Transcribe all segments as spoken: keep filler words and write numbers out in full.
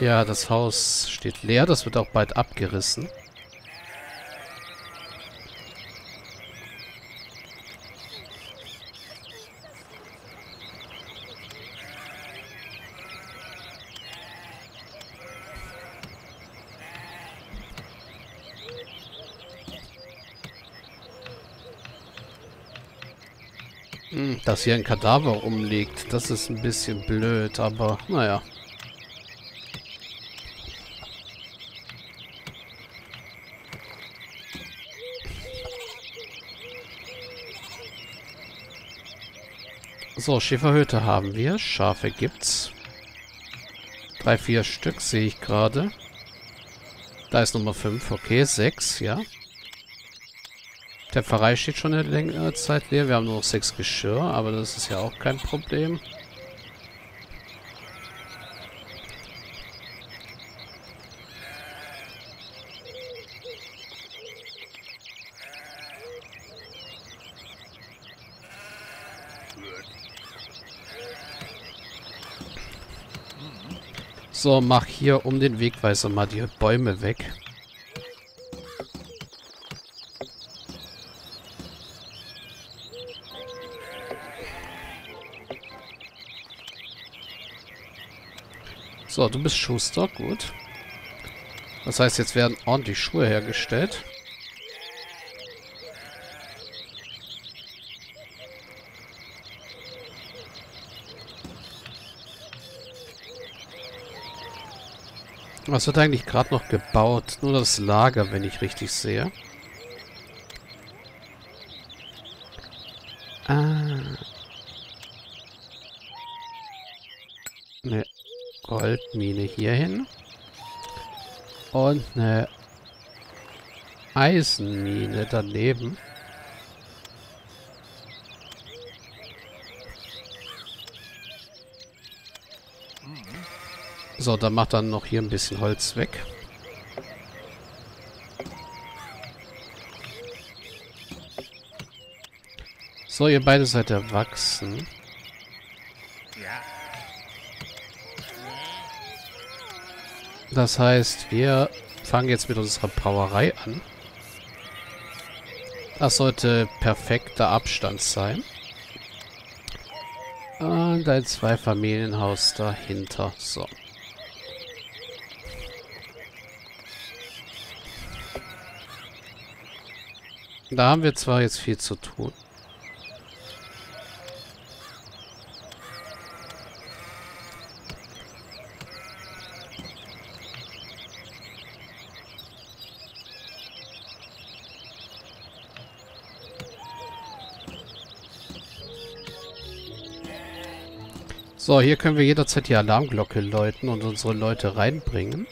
Ja, das Haus steht leer. Das wird auch bald abgerissen. Dass hier ein Kadaver rumliegt, das ist ein bisschen blöd, aber naja. So, Schäferhöte haben wir. Schafe gibt's. Drei, vier Stück sehe ich gerade. Da ist Nummer fünf, okay, sechs, ja. Der Pfarrei steht schon eine längere Zeit leer. Wir haben nur noch sechs Geschirr, aber das ist ja auch kein Problem. So, mach hier um den Wegweiser mal die Bäume weg. So, du bist Schuster, gut. Das heißt, jetzt werden ordentlich Schuhe hergestellt. Was wird eigentlich gerade noch gebaut? Nur das Lager, wenn ich richtig sehe. Ah. Ne. Goldmine hierhin und eine Eisenmine daneben. So, dann macht dann noch hier ein bisschen Holz weg. So, ihr beide seid erwachsen. Das heißt, wir fangen jetzt mit unserer Brauerei an. Das sollte perfekter Abstand sein. Und ein Zweifamilienhaus dahinter. So. Da haben wir zwar jetzt viel zu tun. So, hier können wir jederzeit die Alarmglocke läuten und unsere Leute reinbringen.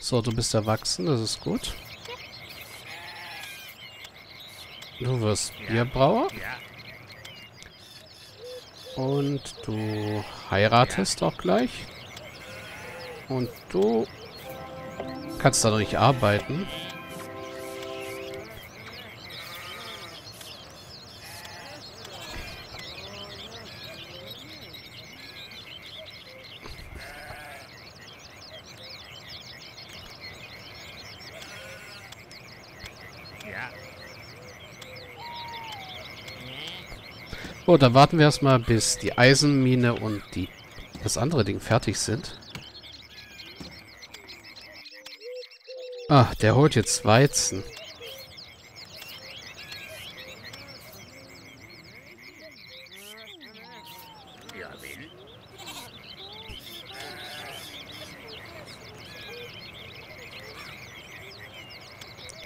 So, du bist erwachsen, das ist gut. Du wirst Bierbrauer. Und du heiratest auch gleich. Und du kannst dadurch arbeiten. Gut, dann warten wir erstmal, bis die Eisenmine und die, das andere Ding fertig sind. Ach, der holt jetzt Weizen.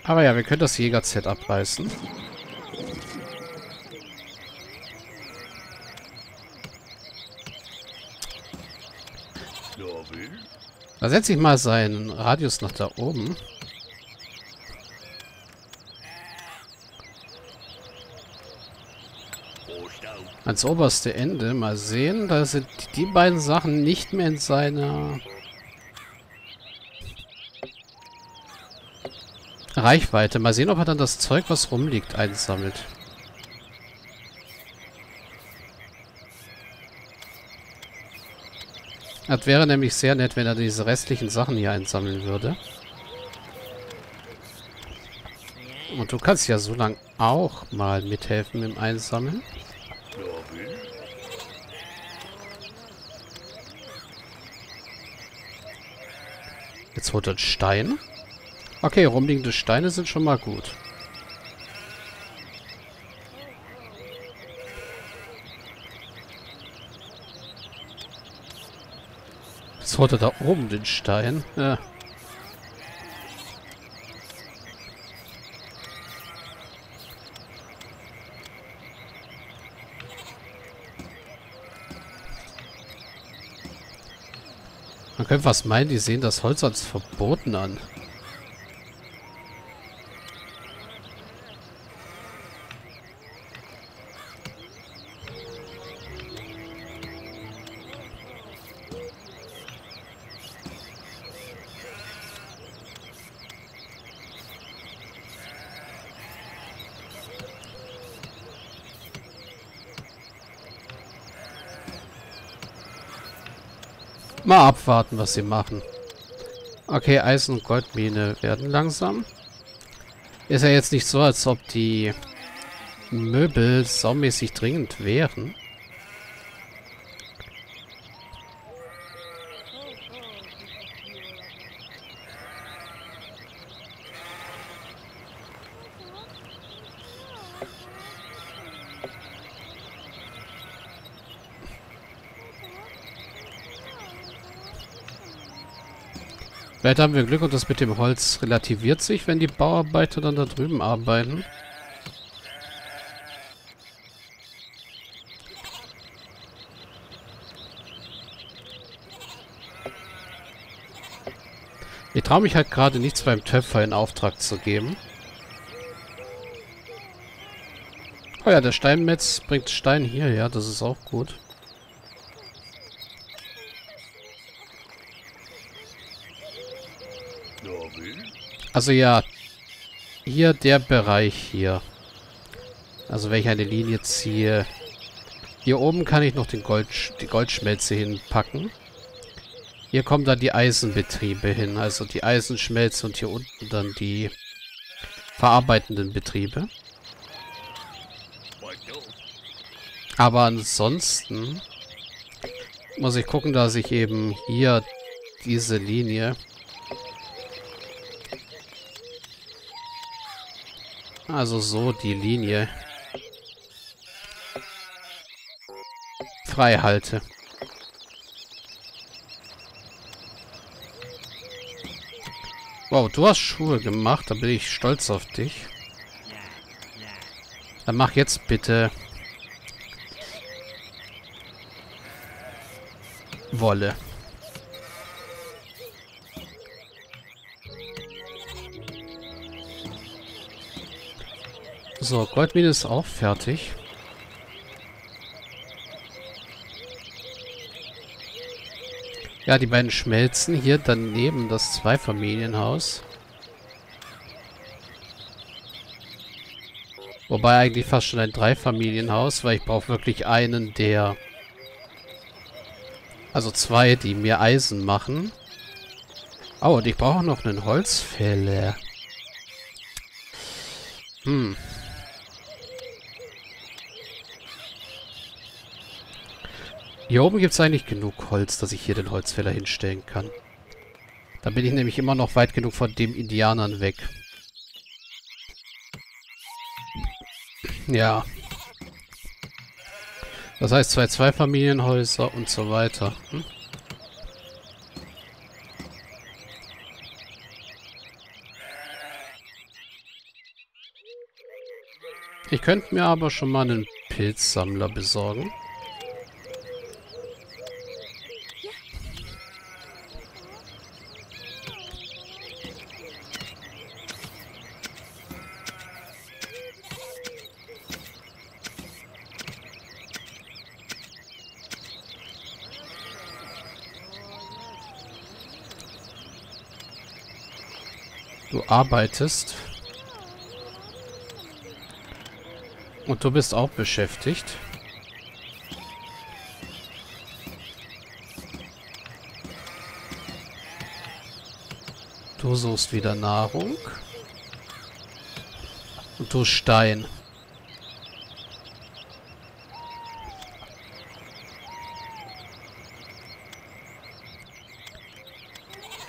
Aber ja, wir können das Jäger-Set abreißen. Da setze ich mal seinen Radius nach da oben. Ans oberste Ende. Mal sehen, da sind die beiden Sachen nicht mehr in seiner Reichweite. Mal sehen, ob er dann das Zeug, was rumliegt, einsammelt. Das wäre nämlich sehr nett, wenn er diese restlichen Sachen hier einsammeln würde. Und du kannst ja so lange auch mal mithelfen im Einsammeln. Jetzt holt er einen Stein. Okay, rumliegende Steine sind schon mal gut. Jetzt holt er da oben den Stein. Ja. Man könnte was meinen, die sehen das Holz als verboten an. Mal abwarten, was sie machen. Okay, Eisen- und Goldmine werden langsam. Ist ja jetzt nicht so, als ob die Möbel saumäßig dringend wären. Vielleicht haben wir Glück und das mit dem Holz relativiert sich, wenn die Bauarbeiter dann da drüben arbeiten. Ich traue mich halt gerade nichts beim Töpfer in Auftrag zu geben. Oh ja, der Steinmetz bringt Stein hierher, das ist auch gut. Also ja, hier der Bereich hier. Also wenn ich eine Linie ziehe. Hier oben kann ich noch den Gold, die Goldschmelze hinpacken. Hier kommen dann die Eisenbetriebe hin. Also die Eisenschmelze und hier unten dann die verarbeitenden Betriebe. Aber ansonsten muss ich gucken, dass ich eben hier diese Linie... Also so die Linie frei halte. Wow, du hast Schuhe gemacht, da bin ich stolz auf dich. Dann mach jetzt bitte Wolle. So, Goldmine ist auch fertig. Ja, die beiden schmelzen hier daneben das Zweifamilienhaus. Wobei eigentlich fast schon ein Dreifamilienhaus, weil ich brauche wirklich einen der... Also zwei, die mir Eisen machen. Oh, und ich brauche noch einen Holzfäller. Hm. Hier oben gibt es eigentlich genug Holz, dass ich hier den Holzfäller hinstellen kann. Da bin ich nämlich immer noch weit genug von den Indianern weg. Ja. Das heißt, zwei Zweifamilienhäuser und so weiter. Hm? Ich könnte mir aber schon mal einen Pilzsammler besorgen. Du arbeitest. Und du bist auch beschäftigt. Du suchst wieder Nahrung. Und du Stein.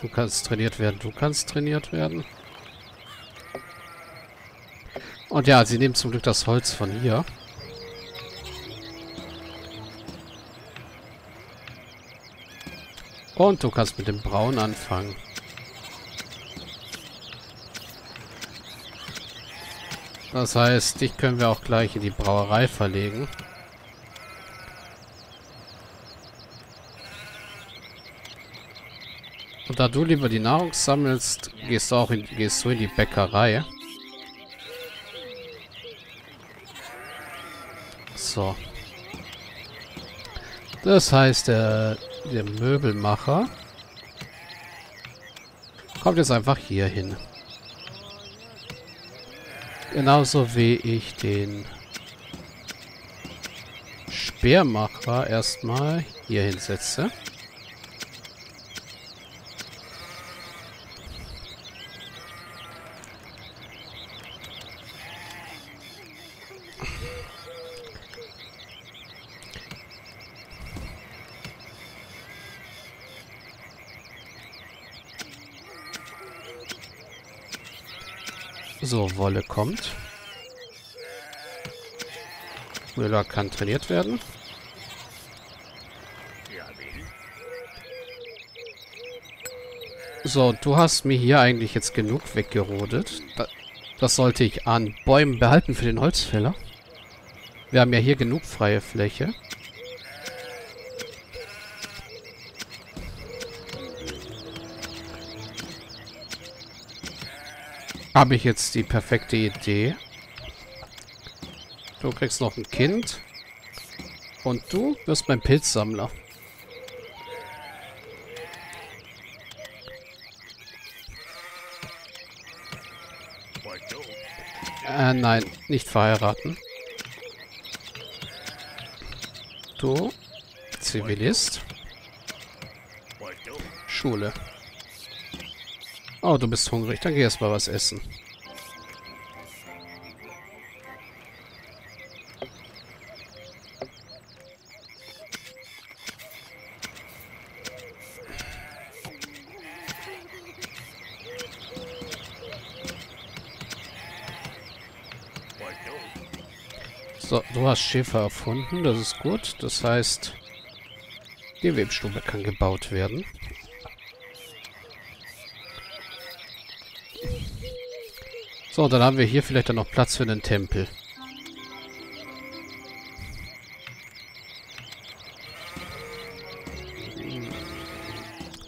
Du kannst trainiert werden. Du kannst trainiert werden. Und ja, sie nehmen zum Glück das Holz von hier. Und du kannst mit dem Braun anfangen. Das heißt, dich können wir auch gleich in die Brauerei verlegen. Und da du lieber die Nahrung sammelst, gehst du auch in, gehst du in die Bäckerei. So. Das heißt, der, der Möbelmacher kommt jetzt einfach hier hin. Genauso wie ich den Speermacher erstmal hier hinsetze. So, Wolle kommt. Müller kann trainiert werden. So, du hast mir hier eigentlich jetzt genug weggerodet. Das sollte ich an Bäumen behalten für den Holzfäller. Wir haben ja hier genug freie Fläche. Habe ich jetzt die perfekte Idee. Du kriegst noch ein Kind. Und du wirst mein Pilzsammler. Äh, nein, nicht verheiraten. Du, Zivilist. Schule. Oh, du bist hungrig. Dann geh erst mal was essen. So, du hast Schäfer erfunden. Das ist gut. Das heißt, die Webstube kann gebaut werden. So, dann haben wir hier vielleicht dann noch Platz für einen Tempel.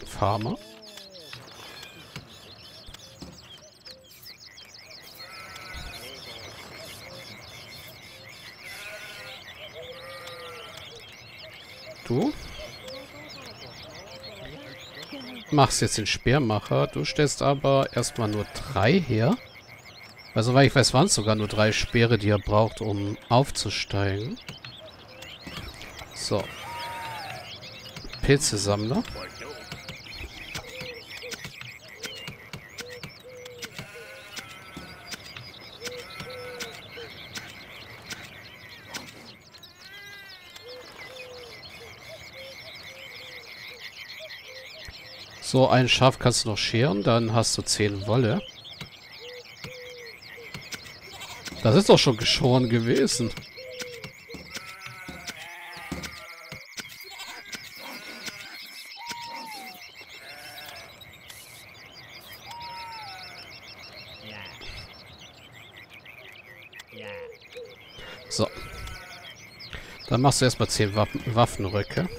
Farmer. Du machst jetzt den Speermacher. Du stellst aber erstmal nur drei her. Also, weil ich weiß, waren es sogar nur drei Speere, die er braucht, um aufzusteigen. So. Pilzesammler. So, ein Schaf kannst du noch scheren, dann hast du zehn Wolle. Das ist doch schon geschoren gewesen. So. Dann machst du erstmal zehn Waffen Waffenröcke.